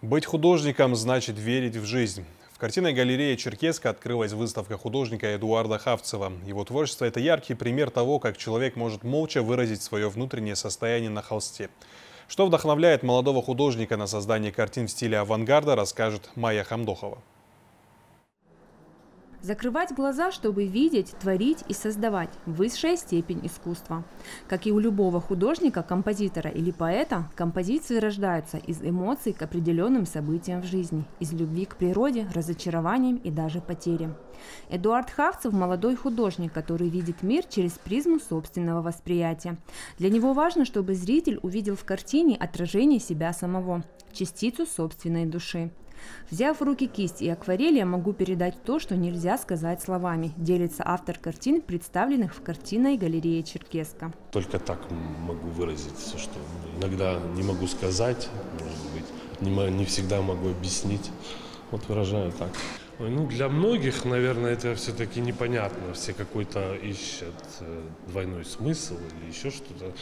Быть художником значит верить в жизнь. В картинной галерее Черкесска открылась выставка художника Эдуарда Хавцева. Его творчество – это яркий пример того, как человек может молча выразить свое внутреннее состояние на холсте. Что вдохновляет молодого художника на создание картин в стиле авангарда, расскажет Майя Хамдохова. Закрывать глаза, чтобы видеть, творить и создавать – высшая степень искусства. Как и у любого художника, композитора или поэта, композиции рождаются из эмоций к определенным событиям в жизни, из любви к природе, разочарованиям и даже потерям. Эдуард Хавцев – молодой художник, который видит мир через призму собственного восприятия. Для него важно, чтобы зритель увидел в картине отражение себя самого, частицу собственной души. «Взяв в руки кисть и акварель, я могу передать то, что нельзя сказать словами», делится автор картин, представленных в картинной галерее Черкесска. «Только так могу выразить все, что иногда не могу сказать, может быть, не всегда могу объяснить. Вот выражаю так». Ой, ну для многих, наверное, это все-таки непонятно. Все какой-то ищут двойной смысл или еще что-то.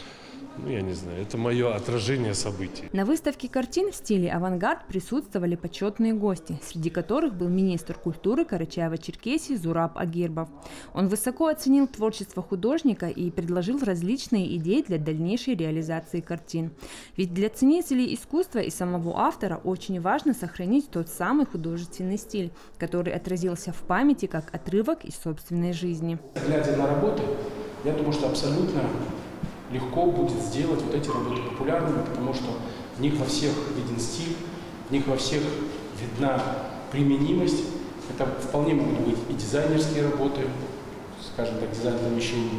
Ну, я не знаю, это мое отражение событий. На выставке картин в стиле авангард присутствовали почетные гости, среди которых был министр культуры Карачаево-Черкесии Зураб Агербов. Он высоко оценил творчество художника и предложил различные идеи для дальнейшей реализации картин. Ведь для ценителей искусства и самого автора очень важно сохранить тот самый художественный стиль, который отразился в памяти как отрывок из собственной жизни. Глядя на работы, я думаю, что абсолютно легко будет сделать вот эти работы популярными, потому что в них во всех виден стиль, в них во всех видна применимость. Это вполне могут быть и дизайнерские работы, скажем так, дизайн помещений,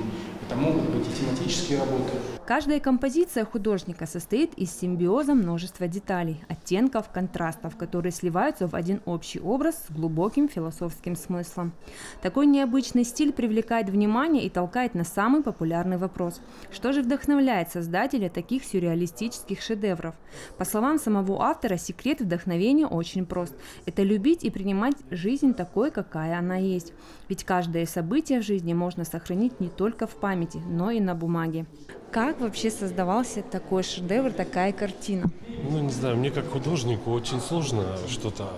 это могут быть и тематические работы. Каждая композиция художника состоит из симбиоза множества деталей, оттенков, контрастов, которые сливаются в один общий образ с глубоким философским смыслом. Такой необычный стиль привлекает внимание и толкает на самый популярный вопрос: что же вдохновляет создателя таких сюрреалистических шедевров? По словам самого автора, секрет вдохновения очень прост. Это любить и принимать жизнь такой, какая она есть. Ведь каждое событие в жизни можно сохранить не только в памяти, но и на бумаге. Как вообще создавался такой шедевр, такая картина? Ну, не знаю, мне как художнику очень сложно что-то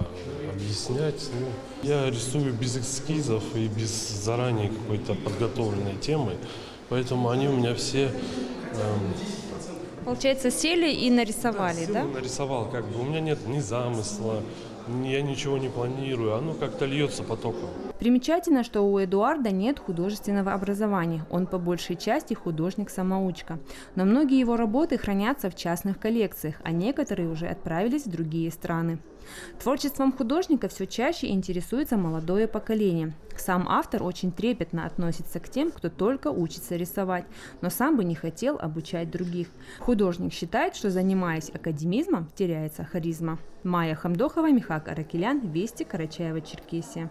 объяснять. Ну, я рисую без эскизов и без заранее какой-то подготовленной темы, поэтому они у меня все... Получается, сели и нарисовали, да? Нарисовал, как бы. У меня нет ни замысла, я ничего не планирую, оно как-то льется потоком. Примечательно, что у Эдуарда нет художественного образования, он по большей части художник-самоучка. Но многие его работы хранятся в частных коллекциях, а некоторые уже отправились в другие страны. Творчеством художника все чаще интересуется молодое поколение. Сам автор очень трепетно относится к тем, кто только учится рисовать, но сам бы не хотел обучать других. Художник считает, что, занимаясь академизмом, теряется харизма. Майя Хамдохова, Михаил Аракелян, Вести, Карачаево-Черкесия.